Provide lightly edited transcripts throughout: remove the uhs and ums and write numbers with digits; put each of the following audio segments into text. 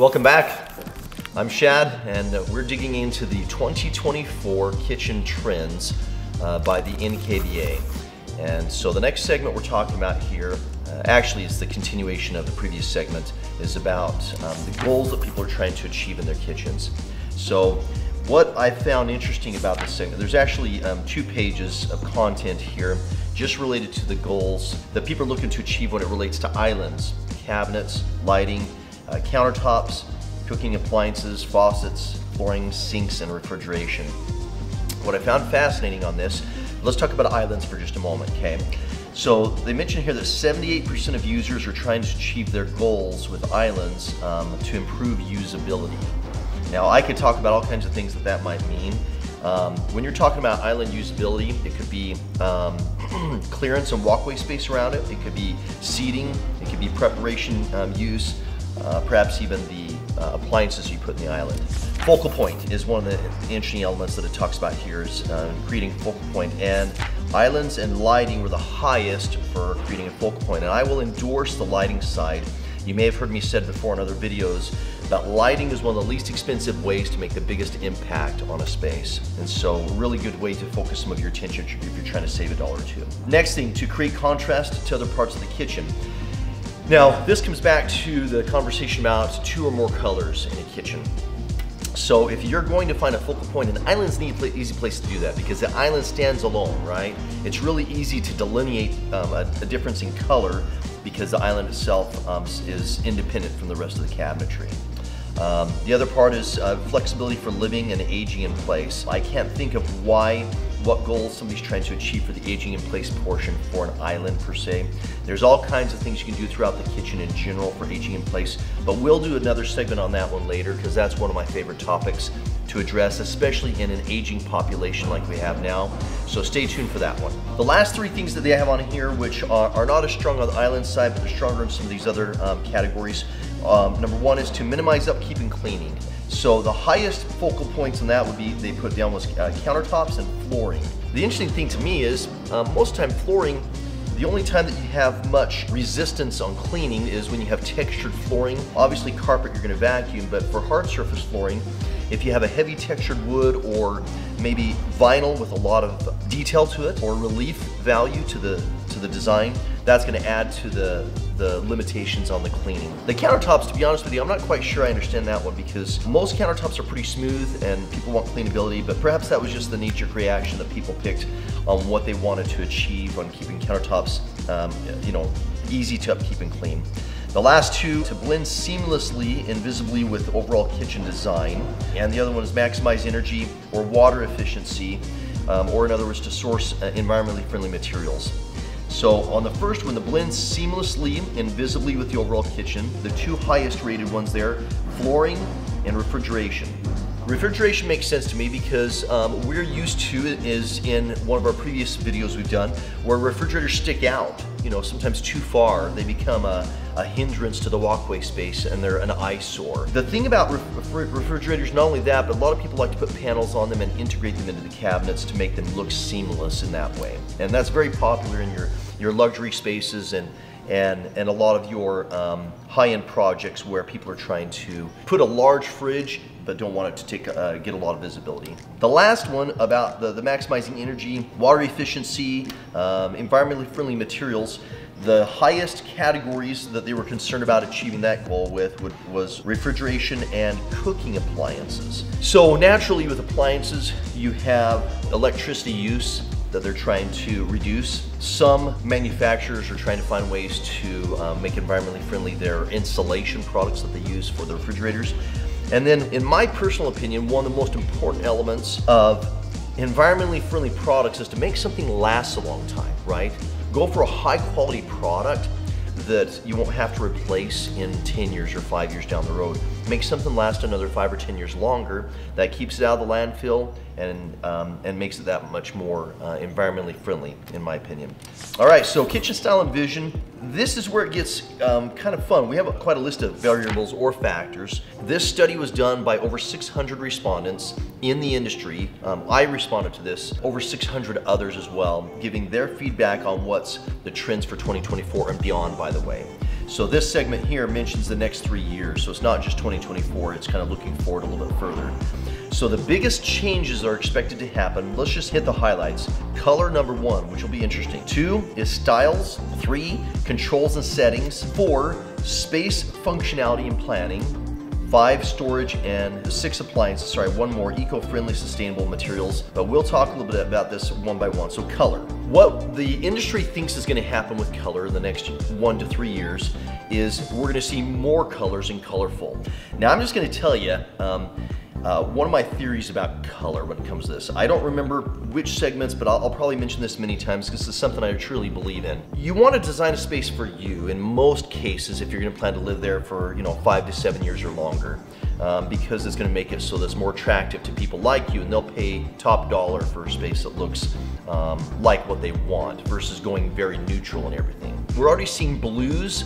Welcome back. I'm Shad, and we're digging into the 2024 kitchen trends by the NKBA. And so the next segment we're talking about here, actually it's the continuation of the previous segment, is about the goals that people are trying to achieve in their kitchens. So what I found interesting about this segment, there's actually 2 pages of content here just related to the goals that people are looking to achieve when it relates to islands, cabinets, lighting, countertops, cooking appliances, faucets, flooring, sinks, and refrigeration. What I found fascinating on this, let's talk about islands for just a moment, okay? So they mentioned here that 78% of users are trying to achieve their goals with islands to improve usability. Now, I could talk about all kinds of things that might mean. When you're talking about island usability, it could be clearance and walkway space around it. It could be seating. It could be preparation use, perhaps even the appliances you put in the island. Focal point is one of the interesting elements that it talks about here, is creating focal point. And islands and lighting were the highest for creating a focal point. And I will endorse the lighting side. You may have heard me said before in other videos that lighting is one of the least expensive ways to make the biggest impact on a space. And so a really good way to focus some of your attention if you're trying to save $1 or $2. Next thing, to create contrast to other parts of the kitchen. Now, this comes back to the conversation about 2 or more colors in a kitchen. So if you're going to find a focal point, an island's an easy place to do that because the island stands alone, right? It's really easy to delineate a difference in color because the island itself is independent from the rest of the cabinetry. The other part is flexibility for living and aging in place. I can't think of what goals somebody's trying to achieve for the aging in place portion for an island per se. There's all kinds of things you can do throughout the kitchen in general for aging in place, but we'll do another segment on that one later because that's one of my favorite topics to address, especially in an aging population like we have now. So stay tuned for that one. The last 3 things that they have on here, which are not as strong on the island side, but they're stronger in some of these other categories. Number 1 is to minimize upkeep and cleaning. So the highest focal points on that would be, they put down was countertops and flooring. The interesting thing to me is most time flooring, the only time that you have much resistance on cleaning is when you have textured flooring. Obviously carpet you're gonna vacuum, but for hard surface flooring, if you have a heavy textured wood or maybe vinyl with a lot of detail to it or relief value to the design, that's gonna add to the limitations on the cleaning. The countertops, to be honest with you, I'm not quite sure I understand that one because most countertops are pretty smooth and people want cleanability, but perhaps that was just the knee-jerk reaction that people picked on what they wanted to achieve on keeping countertops you know, easy to upkeep and clean. The last 2, to blend seamlessly and visibly with overall kitchen design. And the other one is maximize energy or water efficiency, or in other words, to source environmentally friendly materials. So on the first one, the blend seamlessly and visibly with the overall kitchen, the 2 highest rated ones there, flooring and refrigeration. Refrigeration makes sense to me because we're used to it, is in one of our previous videos we've done, where refrigerators stick out, you know, sometimes too far. They become a hindrance to the walkway space and they're an eyesore. The thing about refrigerators, not only that, but a lot of people like to put panels on them and integrate them into the cabinets to make them look seamless in that way. And that's very popular in your luxury spaces and a lot of your high-end projects where people are trying to put a large fridge but don't want it to take, get a lot of visibility. The last one about the maximizing energy, water efficiency, environmentally friendly materials, the highest categories that they were concerned about achieving that goal with was refrigeration and cooking appliances. So naturally with appliances, you have electricity use that they're trying to reduce. Some manufacturers are trying to find ways to make environmentally friendly their insulation products that they use for the refrigerators. And then, in my personal opinion, one of the most important elements of environmentally friendly products is to make something last a long time, right? Go for a high quality product that you won't have to replace in 10 years or 5 years down the road. Make something last another 5 or 10 years longer. That keeps it out of the landfill and makes it that much more environmentally friendly, in my opinion. All right, so kitchen style and vision. This is where it gets kind of fun. We have quite a list of variables or factors. This study was done by over 600 respondents in the industry. I responded to this, over 600 others as well, giving their feedback on what's the trends for 2024 and beyond, by the way. So this segment here mentions the next 3 years. So it's not just 2024, it's kind of looking forward a little bit further. So the biggest changes are expected to happen. Let's just hit the highlights. Color, number one, which will be interesting. 2 is styles. 3, controls and settings. 4, space, functionality and planning. 5, storage, and 6, appliances. Sorry, one more, eco-friendly, sustainable materials. But we'll talk a little bit about this one by one. So color. What the industry thinks is gonna happen with color in the next 1 to 3 years is we're gonna see more colors and colorful. Now I'm just gonna tell you, one of my theories about color when it comes to this. I don't remember which segments, but I'll probably mention this many times because it's something I truly believe in. You want to design a space for you in most cases if you're going to plan to live there for 5 to 7 years or longer, because it's going to make it so that's more attractive to people like you, and they'll pay top dollar for a space that looks like what they want versus going very neutral and everything. We're already seeing blues,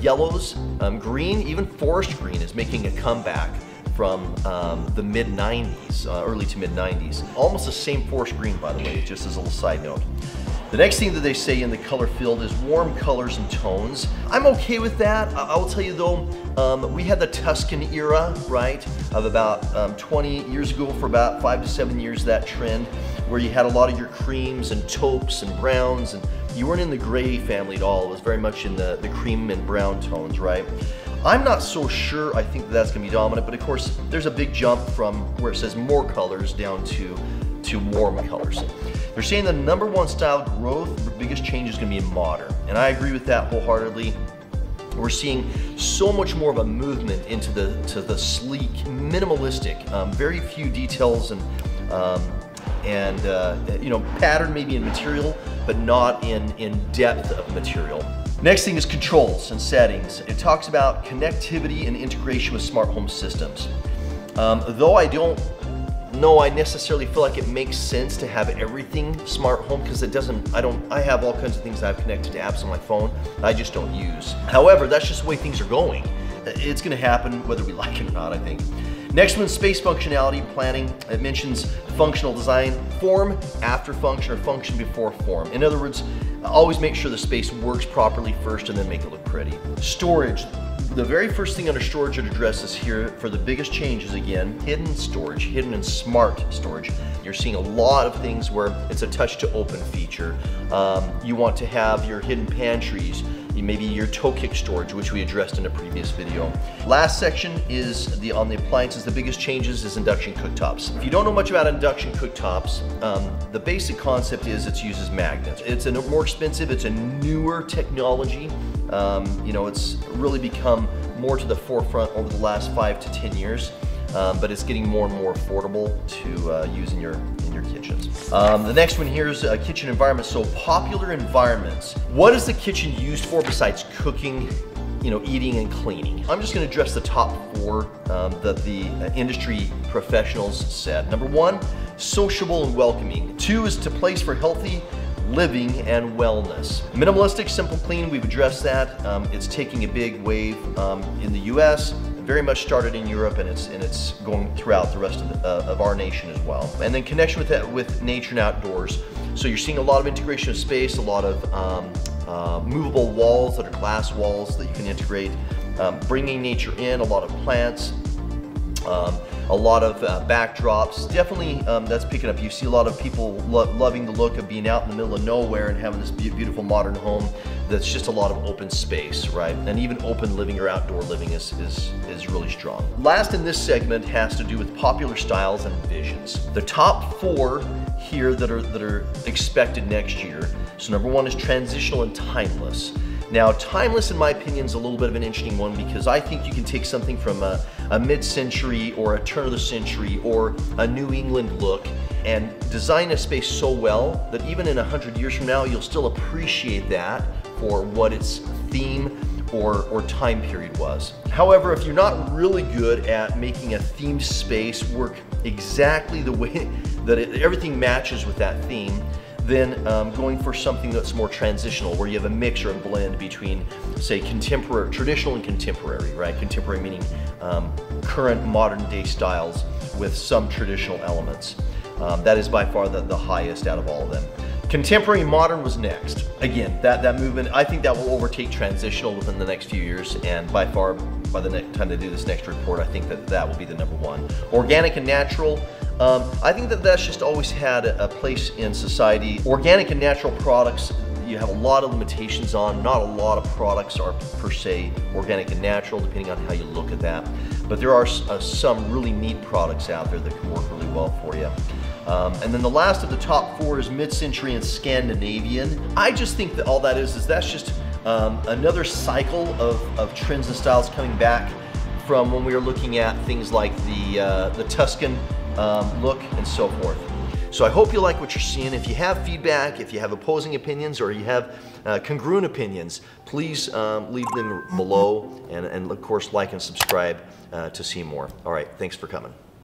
yellows, green, even forest green is making a comeback from the mid-90s, early to mid-90s. Almost the same forest green, by the way, just as a little side note. The next thing that they say in the color field is warm colors and tones. I'm okay with that. I'll tell you though, we had the Tuscan era, right, of about 20 years ago for about 5 to 7 years, that trend, where you had a lot of your creams and taupes and browns, and you weren't in the gray family at all. It was very much in the cream and brown tones, right? I'm not so sure I think that's gonna be dominant, but of course, there's a big jump from where it says more colors down to warm colors. They're saying the number one style growth, the biggest change is gonna be in modern, and I agree with that wholeheartedly. We're seeing so much more of a movement into the sleek, minimalistic, very few details, and pattern maybe in material, but not in depth of material. Next thing is controls and settings. It talks about connectivity and integration with smart home systems. Though I don't know I necessarily feel like it makes sense to have everything smart home, because it doesn't, I have all kinds of things that I've connected to apps on my phone that I just don't use. However, that's just the way things are going. It's gonna happen whether we like it or not, I think. Next one, space functionality planning. It mentions functional design, form after function, or function before form. In other words, always make sure the space works properly first and then make it look pretty. Storage. The very first thing under storage it addresses here for the biggest changes, again, hidden storage, hidden and smart storage. You're seeing a lot of things where it's a touch to open feature. You want to have your hidden pantries, maybe your toe kick storage, which we addressed in a previous video. Last section is on the appliances. The biggest changes is induction cooktops. If you don't know much about induction cooktops, the basic concept is it uses magnets. It's a more expensive, it's a newer technology. It's really become more to the forefront over the last 5 to 10 years, but it's getting more and more affordable to use in your kitchens. The next one here is kitchen environments. So popular environments. What is the kitchen used for besides cooking, eating and cleaning? I'm just gonna address the top 4 that the industry professionals said. Number 1, sociable and welcoming. 2 is to place for healthy living and wellness. Minimalistic, simple, clean, we've addressed that. It's taking a big wave in the US. Very much started in Europe, and it's going throughout the rest of our nation as well. And then connection with nature and outdoors. So you're seeing a lot of integration of space, a lot of movable walls that are glass walls that you can integrate, bringing nature in, a lot of plants, a lot of backdrops. Definitely that's picking up. You see a lot of people loving the look of being out in the middle of nowhere and having this beautiful modern home that's just a lot of open space, right? And even open living or outdoor living is really strong. Last in this segment has to do with popular styles and visions. The top 4 here that are expected next year. So number 1 is transitional and timeless. Now, timeless, in my opinion, is a little bit of an interesting one, because I think you can take something from a mid-century or a turn of the century or a New England look and design a space so well that even in 100 years from now, you'll still appreciate that for what its theme or time period was. However, if you're not really good at making a themed space work exactly the way that everything matches with that theme, then going for something that's more transitional, where you have a mix or a blend between, say, contemporary, traditional and contemporary, right? Contemporary meaning current modern day styles with some traditional elements. That is by far the highest out of all of them. Contemporary and modern was next. Again, that movement, I think that will overtake transitional within the next few years, and by far, by the time they do this next report, I think that will be the number one. Organic and natural, I think that's just always had a place in society. Organic and natural products, you have a lot of limitations on. Not a lot of products are per se organic and natural, depending on how you look at that. But there are some really neat products out there that can work really well for you. And then the last of the top four is mid-century and Scandinavian. I just think that all that is that's just another cycle of trends and styles coming back from when we were looking at things like the Tuscan look and so forth. So I hope you like what you're seeing. If you have feedback, if you have opposing opinions, or you have congruent opinions, please leave them below, and of course like and subscribe to see more. All right, thanks for coming.